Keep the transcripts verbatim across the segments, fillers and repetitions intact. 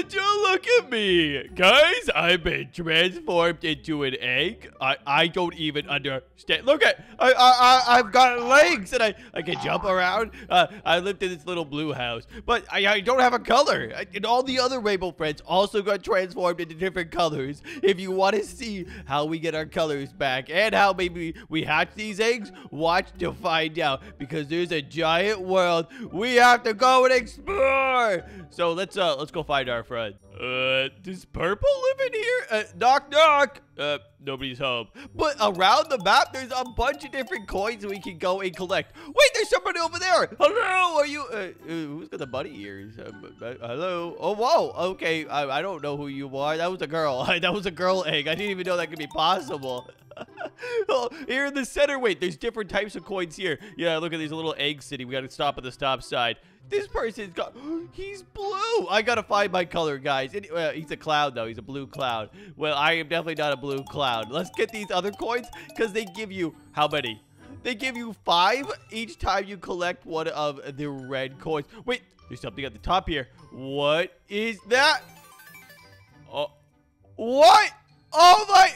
Would you look at me? Guys, I've been transformed into an egg. I, I don't even understand. Look at, I, I, I've got legs and I, I can jump around. Uh, I lived in this little blue house, but I, I don't have a color. I, and all the other Rainbow Friends also got transformed into different colors. If you want to see how we get our colors back and how maybe we hatch these eggs, watch to find out because there's a giant world we have to go and explore. So let's uh let's go find our friend. Uh, does Purple live in here? Uh, knock, knock. Uh, nobody's home. But around the map, there's a bunch of different coins we can go and collect. Wait, there's somebody over there. Hello, are you? Uh, who's got the bunny ears? Um, uh, hello. Oh, whoa. Okay, I, I don't know who you are. That was a girl. That was a girl egg. I didn't even know that could be possible. Oh, here in the center. Wait, there's different types of coins here. Yeah, look at these little egg city. We got to stop at the stop side. This person's got, he's blue. I gotta find my color, guys. It, uh, he's a cloud, though. He's a blue cloud. Well, I am definitely not a blue cloud. Let's get these other coins, because they give you, how many? They give you five each time you collect one of the red coins. Wait, there's something at the top here. What is that? Oh, what? Oh, my,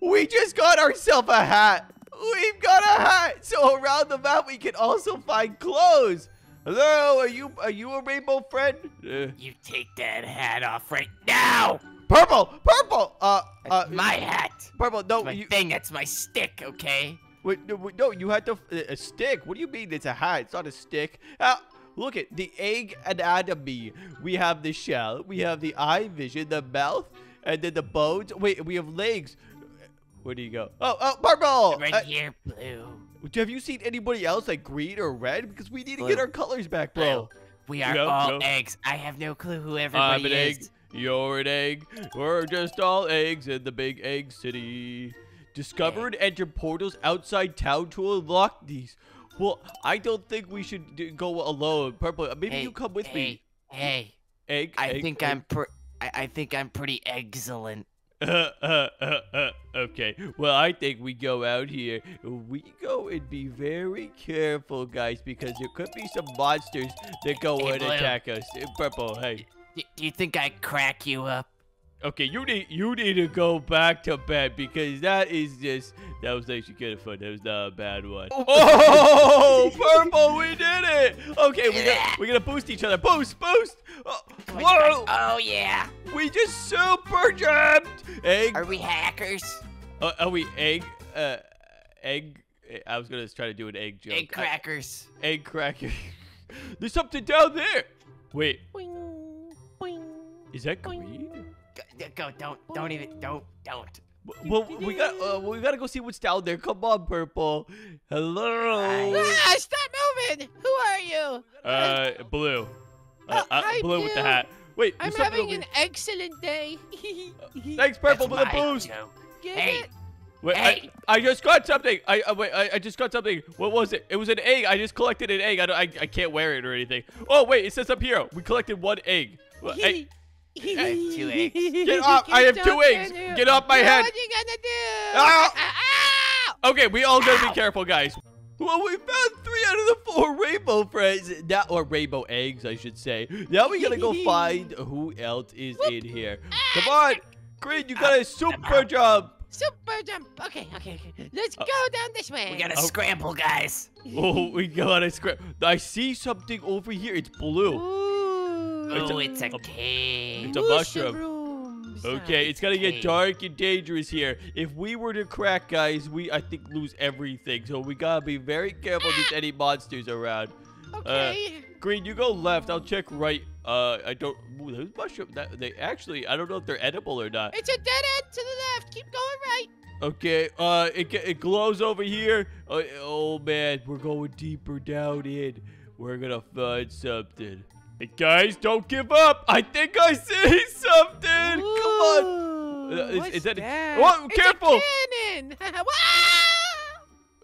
we just got ourselves a hat. We've got a hat. So around the map, we can also find clothes. Hello, are you are you a Rainbow Friend? Uh, you take that hat off right now! Purple! Purple! Uh, that's uh my hat! Purple, no, that's my you, thing, that's my stick, okay? Wait, no, no you had to, a stick? What do you mean it's a hat? It's not a stick. Uh, look at the egg anatomy. We have the shell, we have the eye vision, the mouth, and then the bones. Wait, we have legs. Where do you go? Oh, oh, Purple! Right uh, here, Blue. Have you seen anybody else like green or red? Because we need Blue. to get our colors back, bro. Blue. We are no, all no. eggs. I have no clue who everybody I'm an is. Egg. You're an egg. We're just all eggs in the big egg city. Discover and enter portals outside town to unlock these. Well, I don't think we should go alone. Purple, maybe hey, you come with hey, me. Hey, egg. I egg, think egg. I'm. Pr I, I think I'm pretty excellent. Uh, uh, uh, uh, okay, well, I think we go out here. We go and be very careful, guys, because there could be some monsters that go hey, and Blue. attack us. Purple, hey. D do you think I crack you up? Okay, you need you need to go back to bed because that is just that was actually kind of fun. That was not a bad one. Oh, Purple, we did it! Okay, we got, we're gonna boost each other. Boost, boost! Oh, whoa! Oh yeah! We just super jumped. Egg? Are we hackers? Uh, are we egg? Uh, egg? I was gonna try to do an egg joke. Egg crackers. I, egg cracker. There's something down there. Wait. Boing, boing, is that green? Go, go! Don't! Don't even! Don't! Don't! Well, we got uh, we gotta go see what's down there. Come on, Purple. Hello. Ah, stop moving! Who are you? Uh, Blue. Uh, uh, blue, blue with the hat. Wait. I'm having an excellent day. Thanks, Purple, for the boost. Get hey. it? Wait, hey. I, I just got something. I, I wait. I, I just got something. What was it? It was an egg. I just collected an egg. I don't, I, I can't wear it or anything. Oh wait, it says up here we collected one egg. Well, I, I have two eggs. Get off! I have two eggs. Get off my head! What are you gonna do? Ow. Ow. Okay, we all gotta Ow. be careful, guys. Well, we found three out of the four Rainbow Friends, now, or Rainbow Eggs, I should say. Now we gotta go find who else is Whoop. in here. Come on, Green! You got a super jump. Super jump. Okay, okay, okay. Let's uh, go down this way. We gotta okay. scramble, guys. Oh, we gotta scramble. I see something over here. It's blue. Ooh. Oh, it's a, it's a cave. It's a mushroom. Okay, it's gonna get dark and dangerous here. If we were to crack, guys, we I think lose everything. So we gotta be very careful ah. with any monsters around. Okay. Uh, Green, you go left. I'll check right. Uh, I don't. Ooh, those mushrooms. That, they actually, I don't know if they're edible or not. It's a dead end to the left. Keep going right. Okay. Uh, it it glows over here. Oh, oh man, we're going deeper down in. We're gonna find something. Hey guys, don't give up! I think I see something! Ooh, come on! Uh, is, is that? that? A, oh, it's careful! A cannon.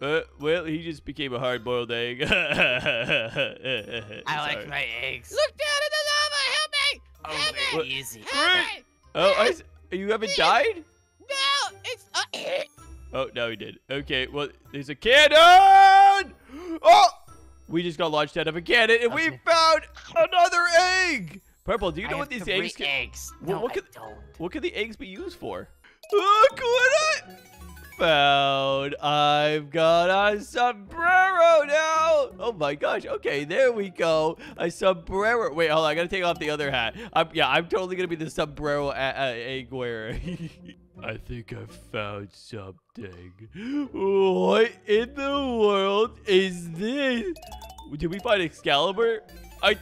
uh, well, he just became a hard-boiled egg. I like sorry. my eggs. Look down at the lava! Help me! Oh, Help me! What? Easy. Help me. Oh, I, you haven't died? No, it's. Uh, oh, no, he did. Okay, well, there's a cannon! Oh! We just got launched out of a cannon, and okay. we found another egg. Purple, do you know what these eggs can... eggs. No, what, what I could, don't. What could the eggs be used for? Look what I found. I've got a sombrero now. Oh, my gosh. Okay, there we go. A sombrero. Wait, hold on. I got to take off the other hat. I'm, yeah, I'm totally going to be the sombrero egg wearer. I think I found something. What in the world is this? Did we find Excalibur? I...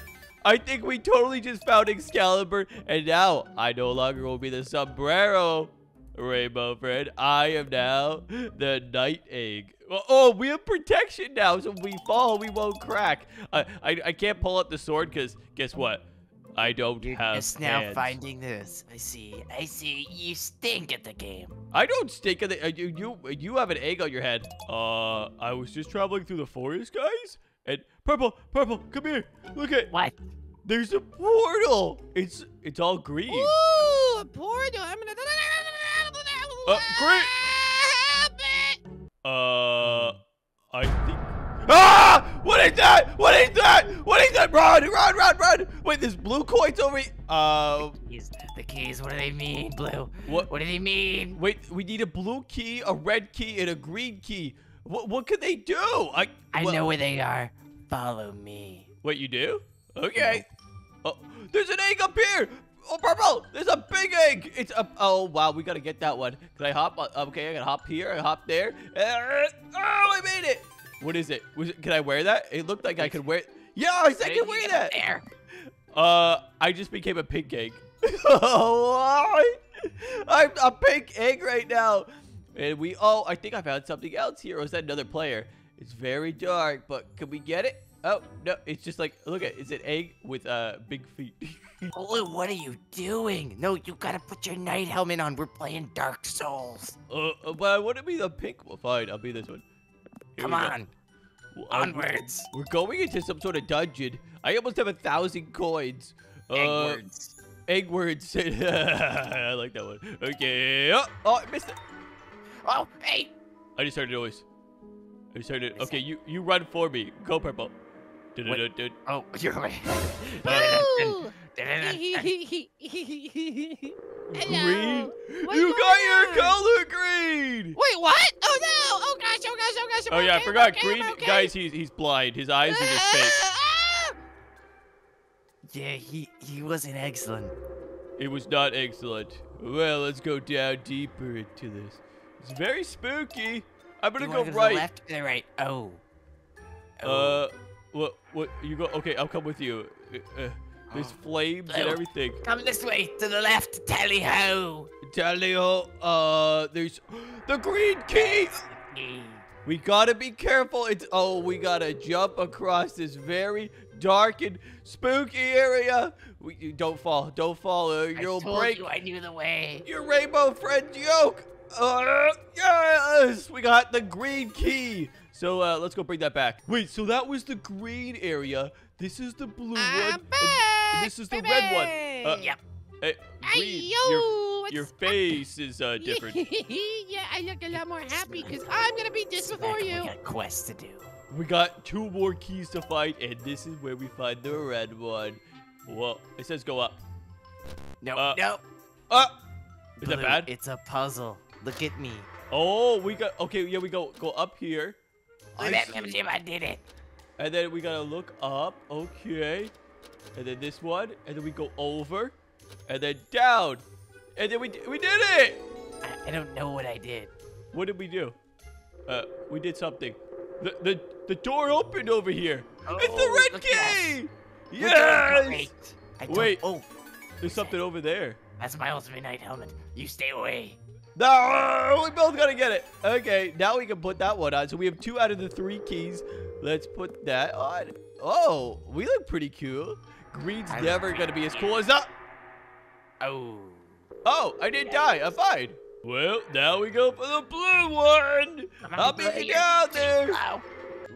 I think we totally just found Excalibur, and now I no longer will be the sombrero rainbow friend. I am now the night egg. Oh, we have protection now, so if we fall, we won't crack. I I, I can't pull up the sword because guess what? I don't You're have just now hands. Finding this. I see. I see. You stink at the game. I don't stink at the. Uh, you you you have an egg on your head. Uh, I was just traveling through the forest, guys. And purple, purple, come here. Look at what? There's a portal. It's it's all green. Ooh, a portal. I'm gonna. Uh, green. Uh, I think. Ah! What is that? What is that? What is that? Run! Run! Run! Run! Wait, there's blue coins over here. Uh, the keys. The keys. What do they mean, blue? What? What do they mean? Wait, we need a blue key, a red key, and a green key. What, what could they do? I I well, know where they are. Follow me. What you do? Okay. Oh, there's an egg up here. Oh, purple. There's a big egg. It's up. Oh, wow. We got to get that one. Can I hop? Okay, I got to hop here. I hop there. Oh, I made it. What is it? Was it? Can I wear that? It looked like I could wear it. Yes, I can wear that. There. Uh, I just became a pink egg. Oh, I'm a pink egg right now. And we, oh, I think I found something else here. Or is that another player? It's very dark, but can we get it? Oh, no, it's just like, look at it. It's an egg with uh, big feet. Blue, what are you doing? No, you gotta put your night helmet on. We're playing Dark Souls. Uh, but I want to be the pink one. Fine, I'll be this one. Here Come on. Well, Onwards. We're going into some sort of dungeon. I almost have a thousand coins. Egg uh, words. Egg words. I like that one. Okay. Oh, oh I missed it. Oh, hey! I just heard a noise. I just heard it. Okay, you, you run for me. Go, purple. Wait. Oh, you're right. Hello. Green? You got your color green! Wait, what? Oh, no! Oh, gosh, oh, gosh, oh, gosh. Oh, yeah, I forgot. Green, guys, he's, he's blind. His eyes are just fake. Yeah, he, he wasn't excellent. It was not excellent. Well, let's go down deeper into this. It's very spooky. I'm gonna go, go right. To the left or the right? Oh. oh. Uh, what? What? You go? Okay, I'll come with you. Uh, uh, there's oh. flames oh. and everything. Come this way to the left. Tally ho. Tally ho. Uh, there's the green key. We gotta be careful. It's oh, we gotta jump across this very dark and spooky area. We don't fall. Don't fall. Uh, you'll I told break. You I knew the way. Your rainbow friend yoke. Uh, yes, we got the green key. So uh, let's go bring that back. Wait, so that was the green area. This is the blue I'm one. Back, this is the baby. red one. Uh, yep. Hey, green, Ayo, your your face is uh, different. Yeah, I look a lot more happy because I'm gonna be just before you. We got quests to do. We got two more keys to find, and this is where we find the red one. Whoa! It says go up. No, uh, no. Uh, is blue, that bad? It's a puzzle. Look at me. Oh, we got... Okay, yeah, we go go up here. I, I did it. And then we got to look up. Okay. And then this one. And then we go over. And then down. And then we we did it. I, I don't know what I did. What did we do? Uh, we did something. The the, the door opened over here. Oh, it's the red key. Yes. Wait. Oh, there's something over there. That's my ultimate night helmet. You stay away. No, we both gotta get it. Okay, now we can put that one on. So we have two out of the three keys. Let's put that on. Oh, we look pretty cool. Green's I'm never gonna be as cool as that. Oh. Oh, I didn't die. I'm fine. Well, now we go for the blue one. I'll be down there. Ow.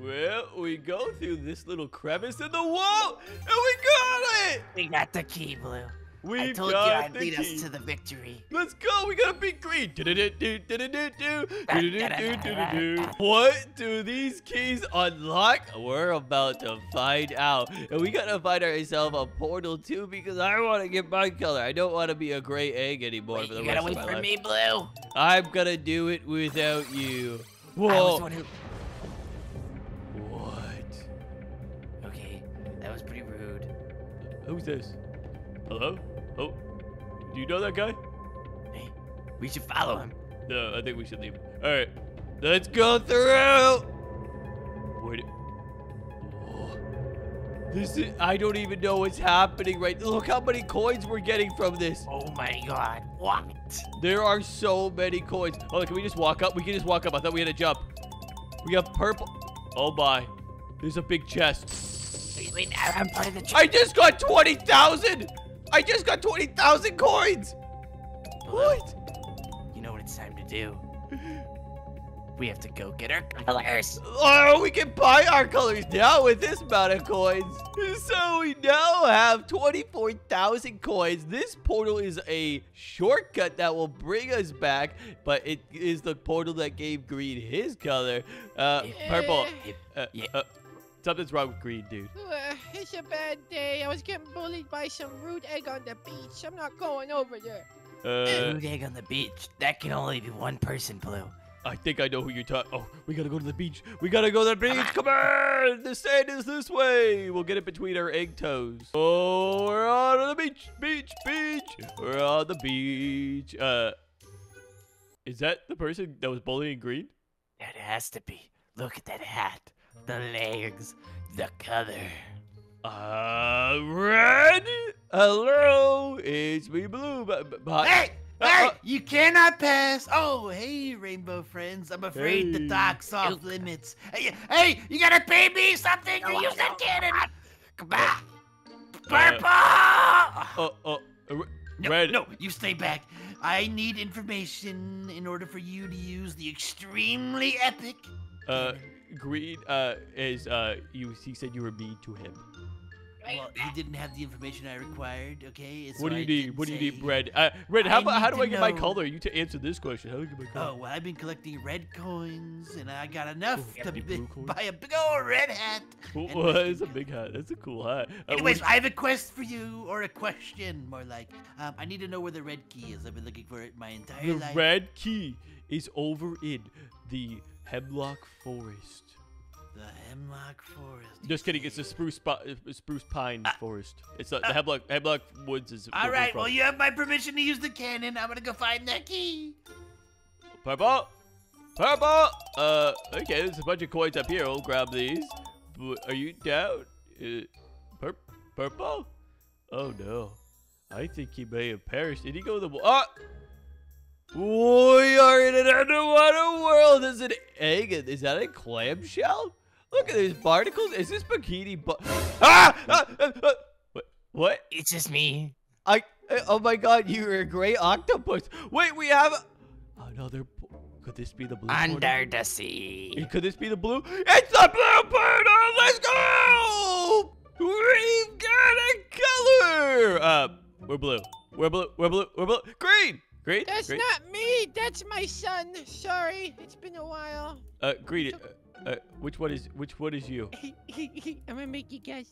Well, we go through this little crevice in the wall, and we got it. We got the key, Blue. We've I told got you I'd lead key. us to the victory. Let's go. We gotta beat green. What do these keys unlock? We're about to find out. And we gotta find ourselves a portal too, because I want to get my color. I don't want to be a gray egg anymore. Wait, for the you rest gotta wait of my for life. me, Blue. I'm gonna do it without you. Whoa. I was the one who what? Okay, that was pretty rude. Who's this? Hello? Oh, do you know that guy? Hey, we should follow him. No, I think we should leave. All right, let's go through. Wait. Oh, this is, I don't even know what's happening right now. Look how many coins we're getting from this. Oh my God, what? There are so many coins. Oh, can we just walk up? We can just walk up. I thought we had to jump. We have purple. Oh my, there's a big chest. Wait, wait, I'm part of the chest. I just got twenty thousand. I just got twenty thousand coins! Well, what? You know what it's time to do. We have to go get our colors. Oh, we can buy our colors now with this amount of coins. So we now have twenty-four thousand coins. This portal is a shortcut that will bring us back, but it is the portal that gave Green his color. Uh, yeah. Purple. Yeah. Uh, yeah. Uh, Something's wrong with Green, dude. Uh, it's a bad day. I was getting bullied by some rude egg on the beach. I'm not going over there. Uh, rude egg on the beach? That can only be one person, Blue. I think I know who you're talking. Oh, we gotta go to the beach. We gotta go to the beach. Come on. The sand is this way. We'll get it between our egg toes. Oh, we're on the beach. Beach, beach. We're on the beach. Uh, Is that the person that was bullying Green? That has to be. Look at that hat. The legs, the color. Uh, red? Hello, it's me, Blue. But, but, hey, uh, hey, uh, you cannot pass. Oh, hey, Rainbow Friends. I'm afraid hey. the dock's off Duke. limits. Hey, hey, you gotta pay me something or use that cannon. Come on. Purple! Uh, oh, oh, oh. No, red. no, you stay back. I need information in order for you to use the extremely epic Uh. cannon. Green uh, is, uh, you, he said you were mean to him. Well, he didn't have the information I required, okay? So what do you I need? What do you need, Red? Uh, Red, how, about, how do I get know. my color? You to answer this question. How do I get my color? Oh, well, I've been collecting red coins, and I got enough oh, to b buy a big old red hat. Well, that's a big hat. That's a cool hat. Uh, Anyways, I have a quest for you, or a question, more like. Um, I need to know where the red key is. I've been looking for it my entire the life. The red key is over in the Hemlock Forest. The Hemlock Forest. Just kidding. It's a spruce, spruce pine uh, forest. It's not, uh, the Hemlock, Hemlock Woods is. All right. Well, you have my permission to use the cannon. I'm gonna go find that key. Purple, purple. Uh, okay. There's a bunch of coins up here. I'll grab these. Are you down? Uh, pur purple? Oh no. I think he may have perished. Did he go to the wall? Ah! We are in an underwater world. There's an egg. Is that a clamshell? Look at these particles. Is this bikini? Bu ah! Ah! Ah! Ah! What? What? It's just me. I. Oh my God! You're a gray octopus. Wait, we have another. Could this be the blue? Under portal? the sea. Could this be the blue? It's the blue portal. Let's go. We've got a color. Uh, we're blue. We're blue. We're blue. We're blue. Green. Green? That's Green? not me. That's my son. Sorry, it's been a while. Uh, Green. Uh, uh, which one is which one is you? I'm gonna make you guess.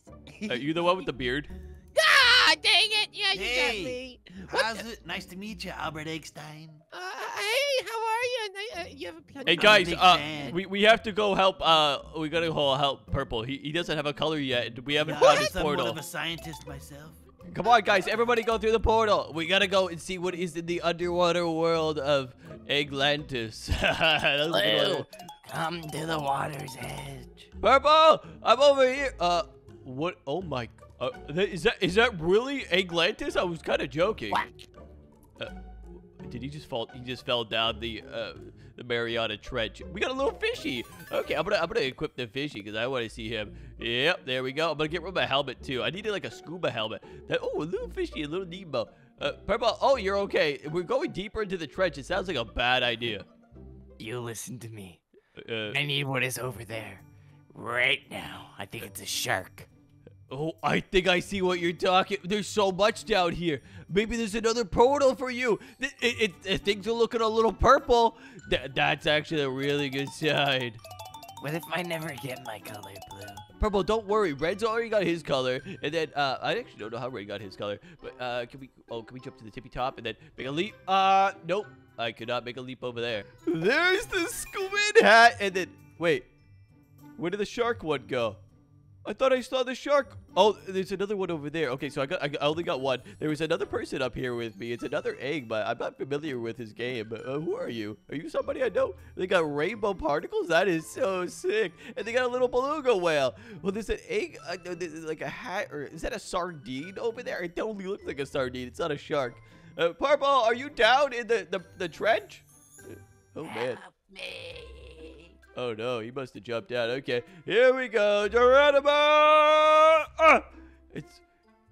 Are you the one with the beard? Ah, dang it! Yeah, you hey, got me. What how's the... it? Nice to meet you, Albert Eggstein. Uh, hey, how are you? Uh, you have a plan. Hey guys, uh, we we have to go help. Uh, we gotta go help Purple. He he doesn't have a color yet. We haven't found his portal. I'm somewhat of a scientist myself. Come on, guys. Everybody go through the portal. We got to go and see what is in the underwater world of Egglantis. Blue, come to the water's edge. Purple, I'm over here. Uh, what? Oh, my. Uh, is that is that really Egglantis? I was kind of joking. Uh, did he just fall? He just fell down the uh, the Mariana Trench. We got a little fishy. Okay, I'm going to I'm gonna equip the fishy because I want to see him. Yep, there we go. I'm gonna get rid of my helmet too. I needed like a scuba helmet. That, oh, a little fishy, a little Nemo. Uh, Purple, oh, you're okay. We're going deeper into the trench. It sounds like a bad idea. You listen to me. Uh, I need what is over there right now. I think it's a shark. Oh, I think I see what you're talking. There's so much down here. Maybe there's another portal for you. It, it, it, things are looking a little purple. Th that's actually a really good sign. What if I never get my color blue? Purple, don't worry. Red's already got his color. And then, uh, I actually don't know how Red got his color. But, uh, can we, oh, can we jump to the tippy top and then make a leap? Uh, nope. I could not make a leap over there. There's the squid hat. And then, wait. Where did the shark one go? I thought I saw the shark. Oh, there's another one over there. Okay, so I got, I only got one. There was another person up here with me. It's another egg, but I'm not familiar with his game. Uh, who are you? Are you somebody I know? They got rainbow particles? That is so sick. And they got a little beluga whale. Well, there's an egg, uh, there's like a hat, or is that a sardine over there? It totally looks like a sardine. It's not a shark. Uh, Purple, are you down in the, the, the trench? Oh, man. Help me. Oh, no. He must have jumped out. Okay. Here we go. Geronimo! Ah! It's...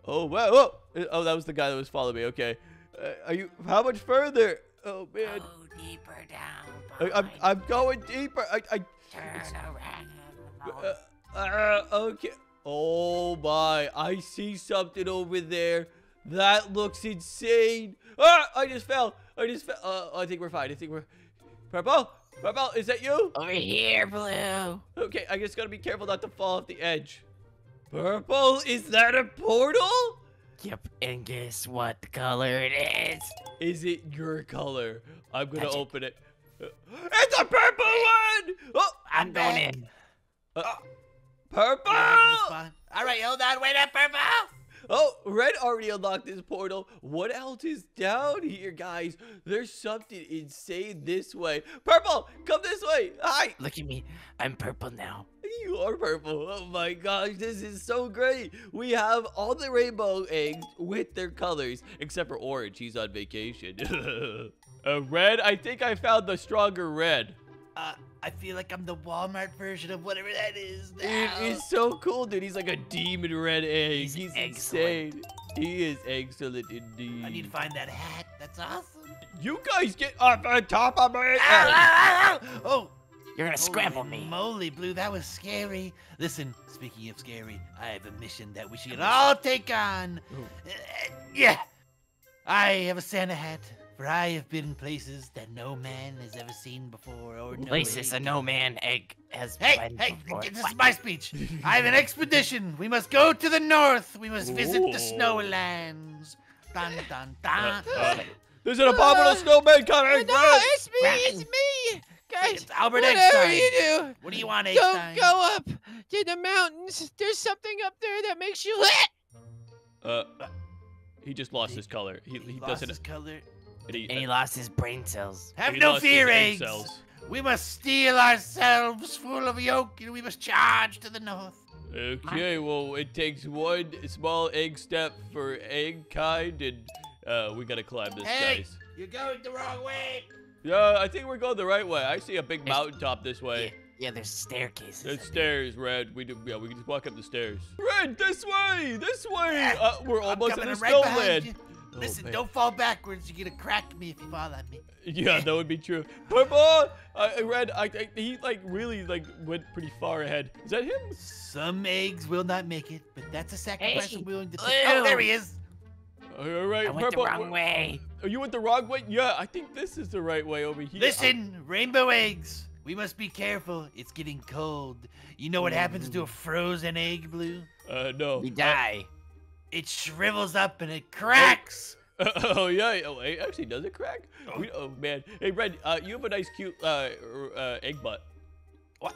Oh, wow. Whoa. Oh, that was the guy that was following me. Okay. Uh, are you... How much further? Oh, man. Go deeper down. I, I'm, I'm going deeper. I... I Turn around. Uh, uh, okay. Oh, my. I see something over there. That looks insane. Ah! I just fell. I just fell. Uh, I think we're fine. I think we're... Purple? Purple, is that you? Over here, Blue. Okay, I just gotta be careful not to fall off the edge. Purple, is that a portal? Yep, and guess what color it is? Is it your color? I'm gonna That's open it. it. It's a purple one! Oh, I'm going back. in. Uh, oh. Purple! All right, hold on, wait up, Purple! Oh, Red already unlocked this portal. What else is down here, guys? There's something insane this way. Purple, come this way. Hi. Look at me. I'm purple now. You are purple. Oh, my gosh. This is so great. We have all the rainbow eggs with their colors, except for Orange. He's on vacation. uh, Red, I think I found the stronger Red. Uh, I feel like I'm the Walmart version of whatever that is now. It is so cool, dude. He's like a demon red egg. He's, He's insane. He is excellent indeed. I need to find that hat. That's awesome. You guys get up on top of my head. Oh, you're going to scramble me. Moly, Blue, that was scary. Listen, speaking of scary, I have a mission that we should all take on. Uh, yeah. I have a Santa hat. For I have been places that no man has ever seen before, or no places a no man egg has. Hey, hey! Before. This what? is my speech. I have an expedition. We must go to the north. We must visit Ooh. the snowlands. Dun dun dun. Uh, uh, There's an abominable uh, snowman coming. No, no, it's me. It's me. Guys, it's Albert Einstein. You do? What do you want, Einstein? Don't go up to the mountains. There's something up there that makes you lit. Uh, he just lost he, his color. He, he, he lost doesn't. His color. And he, and he lost his brain cells. Have no fear, eggs. We must steal ourselves full of yolk, and we must charge to the north. Okay, well, it takes one small egg step for egg kind, and uh, we gotta climb this, hey, guys. You're going the wrong way. Yeah, I think we're going the right way. I see a big there's, mountaintop this way. Yeah, yeah, there's staircases. There's stairs, there. Red. We do, yeah, we can just walk up the stairs. Red, this way, this way. Uh, we're I'm almost in the right snowland. Oh, Listen, man. Don't fall backwards. You're gonna crack me if you fall at me. Yeah, that would be true. Purple, uh, Red, I, I, he like really like went pretty far ahead. Is that him? Some eggs will not make it, but that's a sacrifice hey. I'm willing to take. Oh, there he is. All right, I went Purple. the wrong way. Oh, you went the wrong way? Yeah, I think this is the right way over here. Listen, I'm... rainbow eggs. We must be careful. It's getting cold. You know what mm. happens to a frozen egg, Blue? Uh, no. You die. Uh, It shrivels up and it cracks. Oh, oh yeah, oh, it actually does it crack? Oh, we, oh man. Hey, Red, uh, you have a nice, cute uh, uh, egg butt. What?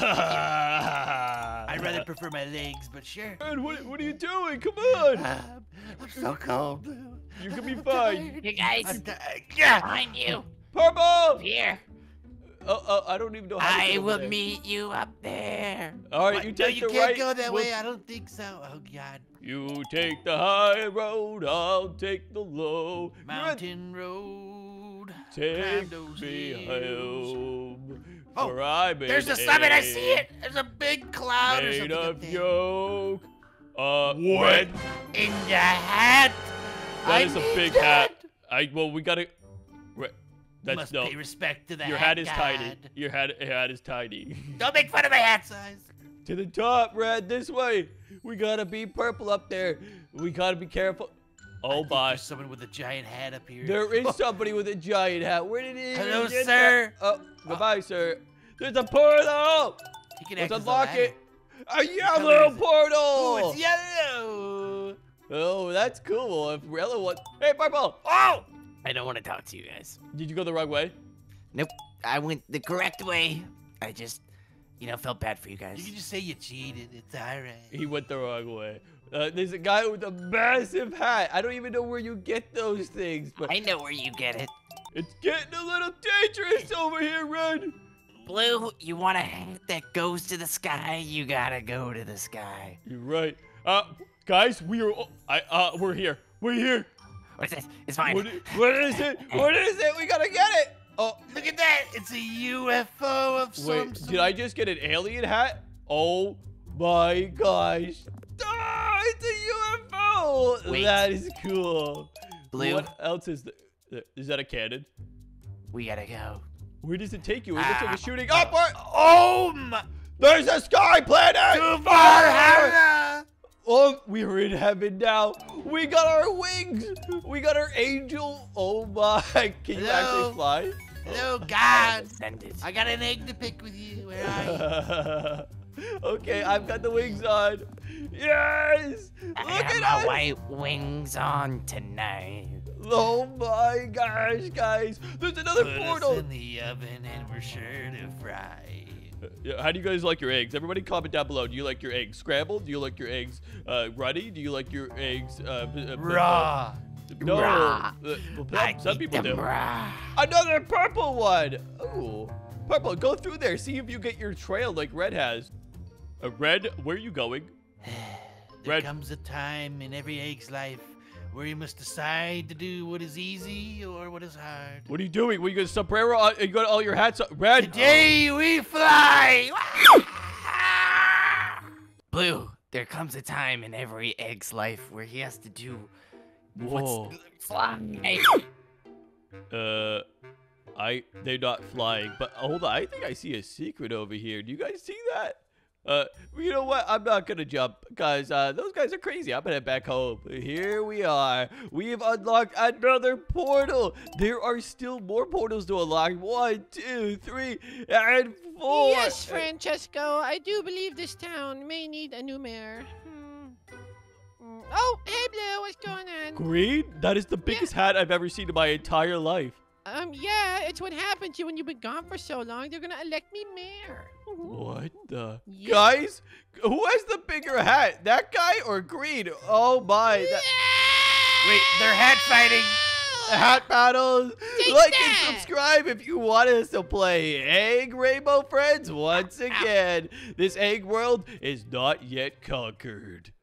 I'd rather prefer my legs, but sure. Red, what, what are you doing? Come on. Um, I'm so cold. You can be fine. You guys, yeah. Behind you. Purple. Here. Oh, oh, I don't even know how to I will there. meet you up there. All right, what? you take no, you the right. You can't go that we'll... way. I don't think so. Oh, God. You take the high road. I'll take the low. Mountain Red. road. Take me home. Oh, there's a summit. I see it. There's a big cloud made or something of up there. yolk. Uh, what? In the hat. That I is a big that. hat. I Well, we got to... That's Must no. pay respect to the Your hat, hat is God. tiny. Your hat, your hat is tiny. Don't make fun of my hat size. To the top, Red, this way. We gotta be purple up there. We gotta be careful. Oh, bye. There's someone with a giant hat up here. There is somebody with a giant hat. Where did he? Hello, sir. That? Oh, goodbye, uh, sir. There's a portal. He can Let's unlock it. A yellow portal. Oh, it's yellow. Oh, that's cool. If Rella wants. Hey, purple. Oh! I don't want to talk to you guys. Did you go the wrong way? Nope. I went the correct way. I just, you know, felt bad for you guys. You can just say you cheated. It's alright. He went the wrong way. Uh, there's a guy with a massive hat. I don't even know where you get those things, but I know where you get it. It's getting a little dangerous over here, Red. Blue, you want a hat that goes to the sky? You gotta go to the sky. You're right. Uh, guys, we are. Oh, I uh, we're here. We're here. What is this? It's fine. What is, what is it? What is it? We gotta get it. Oh, look at that! It's a U F O of some sort. Wait, some... did I just get an alien hat? Oh my gosh! Oh, it's a U F O! Wait. That is cool. Blue. What else is there? Is that a cannon? We gotta go. Where does it take you? It looks ah. like a shooting upward. Oh, my. There's a sky planet! Too far, Hannah! Oh, we're in heaven now. We got our wings. We got our angel. Oh, my. Can Hello? you actually fly? Hello, God. I got an egg to pick with you. Where are you? Okay, I've got the wings on. Yes! Look I have at my us. white wings on tonight. Oh my gosh, guys! There's another Put portal. Us in the oven, and we're sure to fry. How do you guys like your eggs? Everybody, comment down below. Do you like your eggs scrambled? Do you like your eggs uh, ruddy? Do you like your eggs uh, raw? No. Raw. Uh, well, I some eat people them do. Raw. Another purple one. Ooh, purple. Go through there. See if you get your trail like Red has. Uh, Red, where are you going? There Red. comes a time in every egg's life where you must decide to do what is easy or what is hard. What are you doing? What, you got a sombrero? Are you got all your hats on? Red. Today oh. we fly. Blue, there comes a time in every egg's life where he has to do Whoa. what's fly. Uh, I they're not flying, but hold on. I think I see a secret over here. Do you guys see that? Uh, you know what? I'm not gonna jump, guys. Uh, those guys are crazy. I'm gonna head back home. Here we are. We've unlocked another portal. There are still more portals to unlock. One, two, three, and four. Yes, Francesco. I do believe this town may need a new mayor. Hmm. Oh, hey, Blue. What's going on? Green? That is the biggest yeah. hat I've ever seen in my entire life. Um, yeah, it's what happened to you when you've been gone for so long. They're gonna elect me mayor. What the? Yeah. Guys, who has the bigger hat? That guy or Green? Oh, my. Yeah. Wait, they're hat fighting. Hat battles. Take like that. And subscribe if you want us to play Egg Rainbow Friends once again. This egg world is not yet conquered.